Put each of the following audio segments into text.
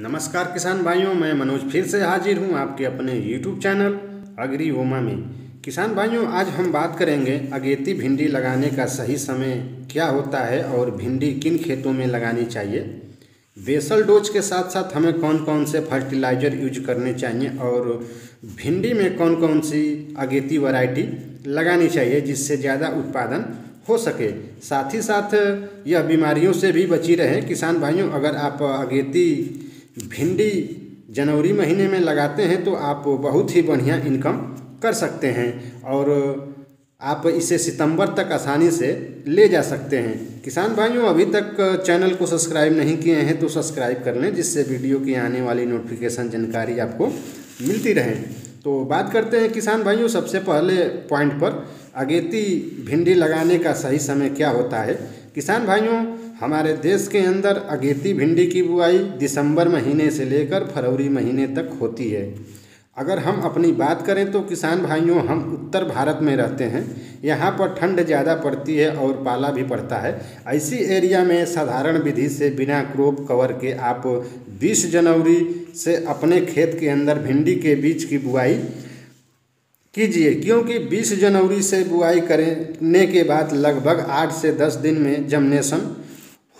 नमस्कार किसान भाइयों, मैं मनोज फिर से हाजिर हूं आपके अपने YouTube चैनल अग्री होम में। किसान भाइयों, आज हम बात करेंगे अगेती भिंडी लगाने का सही समय क्या होता है और भिंडी किन खेतों में लगानी चाहिए। बेसल डोज के साथ साथ हमें कौन कौन से फर्टिलाइज़र यूज करने चाहिए और भिंडी में कौन कौन सी अगेती वैरायटी लगानी चाहिए जिससे ज़्यादा उत्पादन हो सके, साथ ही साथ यह बीमारियों से भी बची रहे। किसान भाइयों, अगर आप अगेती भिंडी जनवरी महीने में लगाते हैं तो आप बहुत ही बढ़िया इनकम कर सकते हैं और आप इसे सितंबर तक आसानी से ले जा सकते हैं। किसान भाइयों, अभी तक चैनल को सब्सक्राइब नहीं किए हैं तो सब्सक्राइब कर लें, जिससे वीडियो की आने वाली नोटिफिकेशन जानकारी आपको मिलती रहे। तो बात करते हैं किसान भाइयों, सबसे पहले पॉइंट पर अगेती भिंडी लगाने का सही समय क्या होता है। किसान भाइयों, हमारे देश के अंदर अगेती भिंडी की बुआई दिसंबर महीने से लेकर फरवरी महीने तक होती है। अगर हम अपनी बात करें तो किसान भाइयों, हम उत्तर भारत में रहते हैं, यहाँ पर ठंड ज़्यादा पड़ती है और पाला भी पड़ता है। ऐसी एरिया में साधारण विधि से बिना क्रॉप कवर के आप 20 जनवरी से अपने खेत के अंदर भिंडी के बीज की बुआई कीजिए, क्योंकि 20 जनवरी से बुआई करने के बाद लगभग 8 से 10 दिन में जर्मिनेशन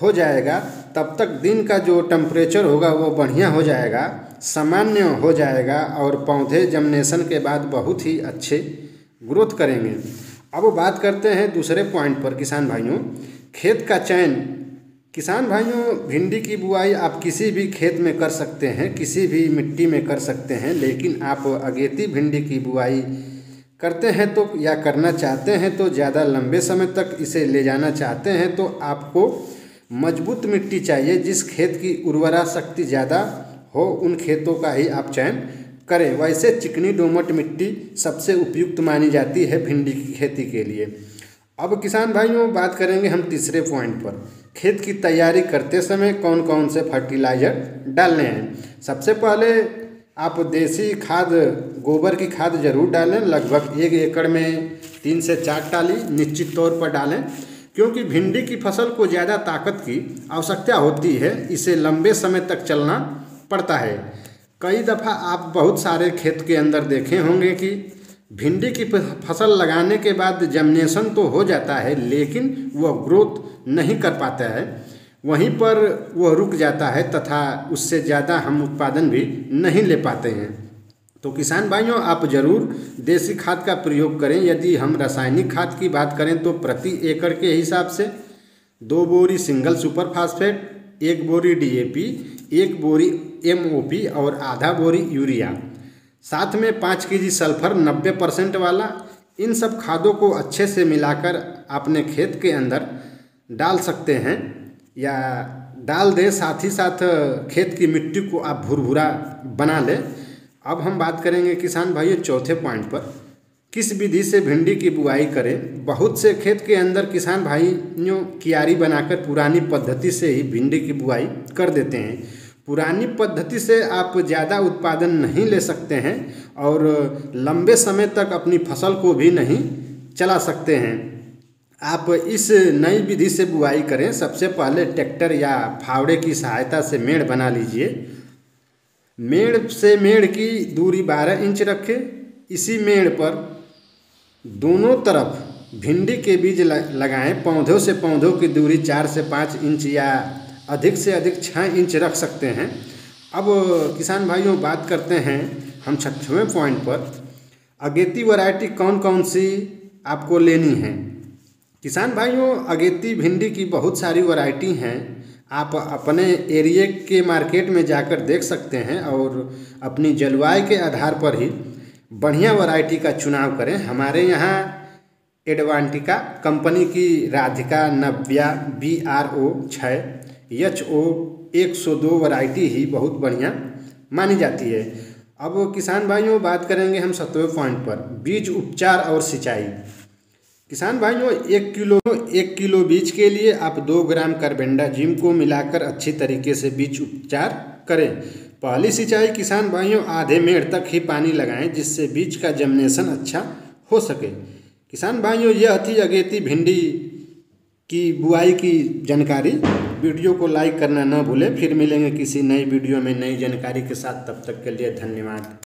हो जाएगा। तब तक दिन का जो टेम्परेचर होगा वो बढ़िया हो जाएगा, सामान्य हो जाएगा और पौधे जर्मिनेशन के बाद बहुत ही अच्छे ग्रोथ करेंगे। अब बात करते हैं दूसरे पॉइंट पर किसान भाइयों, खेत का चयन। किसान भाइयों, भिंडी की बुआई आप किसी भी खेत में कर सकते हैं, किसी भी मिट्टी में कर सकते हैं, लेकिन आप अगेती भिंडी की बुआई करते हैं तो या करना चाहते हैं तो ज़्यादा लंबे समय तक इसे ले जाना चाहते हैं तो आपको मजबूत मिट्टी चाहिए। जिस खेत की उर्वरा शक्ति ज़्यादा हो उन खेतों का ही आप चयन करें। वैसे चिकनी दोमट मिट्टी सबसे उपयुक्त मानी जाती है भिंडी की खेती के लिए। अब किसान भाइयों, बात करेंगे हम तीसरे पॉइंट पर, खेत की तैयारी करते समय कौन कौन से फर्टिलाइज़र डालने हैं। सबसे पहले आप देसी खाद, गोबर की खाद जरूर डालें। लगभग 1 एकड़ में 3 से 4 टाली निश्चित तौर पर डालें, क्योंकि भिंडी की फसल को ज़्यादा ताकत की आवश्यकता होती है, इसे लंबे समय तक चलना पड़ता है। कई दफ़ा आप बहुत सारे खेत के अंदर देखे होंगे कि भिंडी की फसल लगाने के बाद जर्मिनेशन तो हो जाता है लेकिन वह ग्रोथ नहीं कर पाता है, वहीं पर वह रुक जाता है तथा उससे ज़्यादा हम उत्पादन भी नहीं ले पाते हैं। तो किसान भाइयों, आप जरूर देसी खाद का प्रयोग करें। यदि हम रासायनिक खाद की बात करें तो प्रति एकड़ के हिसाब से 2 बोरी सिंगल सुपर फास्फेट, 1 बोरी DAP, 1 बोरी MOP और आधा बोरी यूरिया, साथ में 5 केजी सल्फर 90% वाला, इन सब खादों को अच्छे से मिलाकर अपने खेत के अंदर डाल सकते हैं या डाल दें। साथ ही साथ खेत की मिट्टी को आप भुरभुरा बना लें। अब हम बात करेंगे किसान भाइयों चौथे पॉइंट पर, किस विधि से भिंडी की बुआई करें। बहुत से खेत के अंदर किसान भाइयों क्यारी बनाकर पुरानी पद्धति से ही भिंडी की बुआई कर देते हैं। पुरानी पद्धति से आप ज़्यादा उत्पादन नहीं ले सकते हैं और लंबे समय तक अपनी फसल को भी नहीं चला सकते हैं। आप इस नई विधि से बुआई करें। सबसे पहले ट्रैक्टर या फावड़े की सहायता से मेड़ बना लीजिए। मेड़ से मेड़ की दूरी 12 इंच रखें। इसी मेड़ पर दोनों तरफ भिंडी के बीज लगाएं। पौधों से पौधों की दूरी 4 से 5 इंच या अधिक से अधिक 6 इंच रख सकते हैं। अब किसान भाइयों, बात करते हैं हम 6वें पॉइंट पर, अगेती वैरायटी कौन कौन सी आपको लेनी है। किसान भाइयों, अगेती भिंडी की बहुत सारी वैरायटी हैं, आप अपने एरिया के मार्केट में जाकर देख सकते हैं और अपनी जलवायु के आधार पर ही बढ़िया वैरायटी का चुनाव करें। हमारे यहाँ एडवांटिका कंपनी की राधिका, नव्या, BRH 102 वैरायटी ही बहुत बढ़िया मानी जाती है। अब किसान भाइयों, बात करेंगे हम 7वें पॉइंट पर, बीज उपचार और सिंचाई। किसान भाइयों, 1 किलो बीज के लिए आप 2 ग्राम कार्बेंडाजिम को मिलाकर अच्छी तरीके से बीज उपचार करें। पहली सिंचाई किसान भाइयों आधे मेड़ तक ही पानी लगाएं, जिससे बीज का जर्मिनेशन अच्छा हो सके। किसान भाइयों, यह थी अगेती भिंडी की बुआई की जानकारी। वीडियो को लाइक करना ना भूलें। फिर मिलेंगे किसी नई वीडियो में नई जानकारी के साथ, तब तक के लिए धन्यवाद।